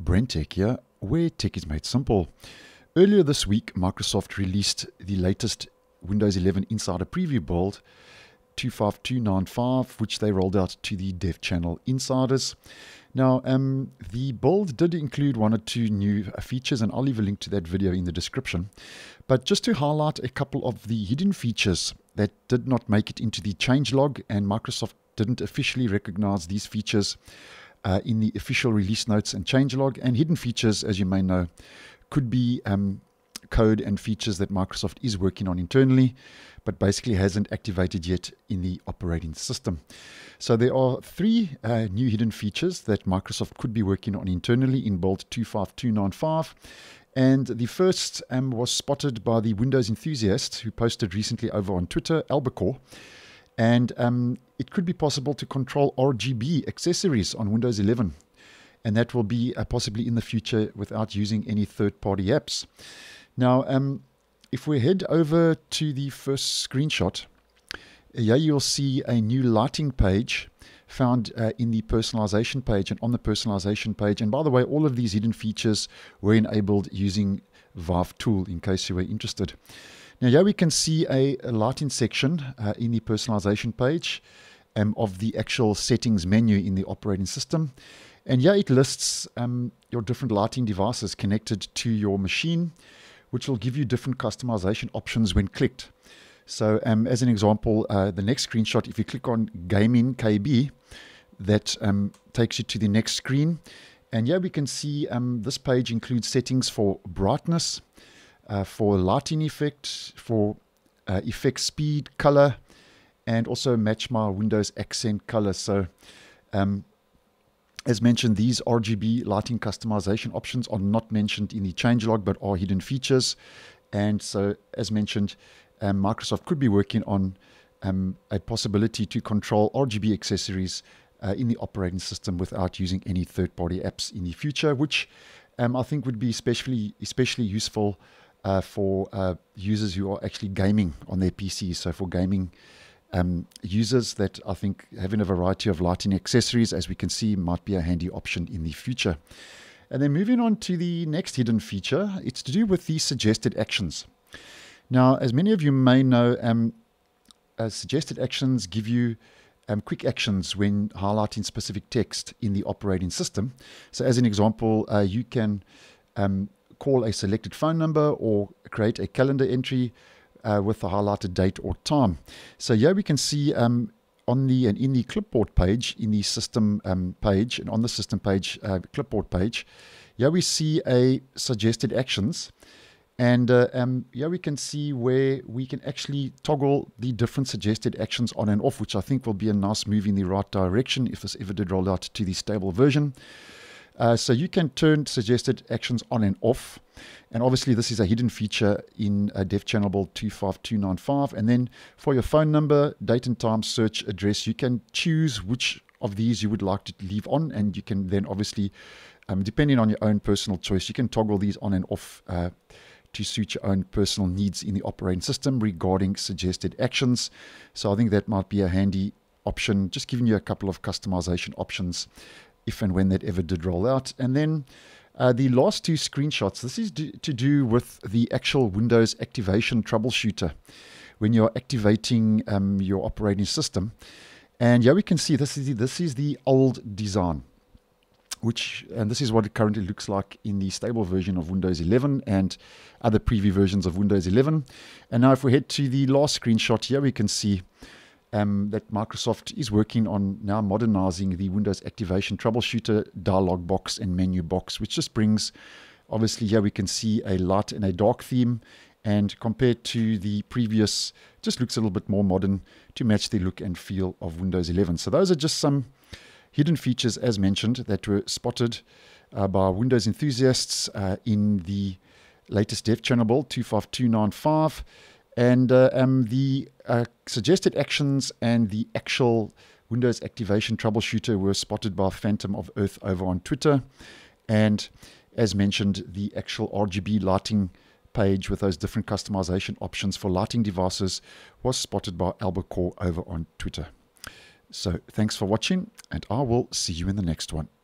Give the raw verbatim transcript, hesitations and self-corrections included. Brent Tech here, where tech is made simple. Earlier this week, Microsoft released the latest Windows eleven Insider Preview Build two five two nine five, which they rolled out to the Dev Channel insiders. Now, um, the build did include one or two new features, and I'll leave a link to that video in the description. But just to highlight a couple of the hidden features that did not make it into the changelog, and Microsoft didn't officially recognize these features uh, in the official release notes and changelog. And hidden features, as you may know, could be um, code and features that Microsoft is working on internally, but basically hasn't activated yet in the operating system. So there are three uh, new hidden features that Microsoft could be working on internally in build two five two nine five. And the first um, was spotted by the Windows enthusiast who posted recently over on Twitter, Albacore. And um, it could be possible to control R G B accessories on Windows eleven. And that will be uh, possibly in the future without using any third-party apps. Now, um, if we head over to the first screenshot, here you'll see a new lighting page found uh, in the personalization page and on the personalization page. And by the way, all of these hidden features were enabled using ViVeTool in case you were interested. Now, here we can see a, a lighting section uh, in the personalization page um, of the actual settings menu in the operating system. And here it lists um, your different lighting devices connected to your machine, which will give you different customization options when clicked. So um, as an example, uh, the next screenshot, if you click on Gaming K B, that um, takes you to the next screen. And here we can see um, this page includes settings for brightness, uh, for lighting effect, for uh, effect speed, color, and also match my Windows accent color. So um, as mentioned, these R G B lighting customization options are not mentioned in the changelog, but are hidden features. And so, as mentioned, um, Microsoft could be working on um, a possibility to control R G B accessories uh, in the operating system without using any third-party apps in the future, which um, I think would be especially, especially useful uh, for uh, users who are actually gaming on their P Cs, so for gaming Um, users that I think having a variety of lighting accessories, as we can see, might be a handy option in the future. And then moving on to the next hidden feature, it's to do with the suggested actions. Now, as many of you may know, um, uh, suggested actions give you um, quick actions when highlighting specific text in the operating system. So as an example, uh, you can um, call a selected phone number or create a calendar entry Uh, with the highlighted date or time. So here we can see um, on the and in the clipboard page, in the system um, page, and on the system page, uh, clipboard page, here we see a suggested actions. And uh, um, here we can see where we can actually toggle the different suggested actions on and off, which I think will be a nice move in the right direction if this ever did roll out to the stable version. Uh, so you can turn suggested actions on and off. And obviously this is a hidden feature in uh, Dev Channel Build two five two nine five. And then for your phone number, date and time, search address, you can choose which of these you would like to leave on. And you can then obviously, um, depending on your own personal choice, you can toggle these on and off uh, to suit your own personal needs in the operating system regarding suggested actions. So I think that might be a handy option, just giving you a couple of customization options if and when that ever did roll out. And then uh, the last two screenshots, this is do, to do with the actual Windows Activation Troubleshooter when you're activating um, your operating system. And here we can see this is the, this is the old design, which and this is what it currently looks like in the stable version of Windows eleven and other preview versions of Windows eleven. And now if we head to the last screenshot here, we can see Um, that Microsoft is working on now modernizing the Windows Activation Troubleshooter dialog box and menu box, which just brings, obviously here we can see a light and a dark theme, and compared to the previous, just looks a little bit more modern to match the look and feel of Windows eleven. So those are just some hidden features, as mentioned, that were spotted uh, by Windows enthusiasts uh, in the latest Dev Channel Build two five two nine five. And uh, um, the uh, suggested actions and the actual Windows Activation Troubleshooter were spotted by Phantom of Earth over on Twitter. And as mentioned, the actual R G B lighting page with those different customization options for lighting devices was spotted by Albacore over on Twitter. So thanks for watching, and I will see you in the next one.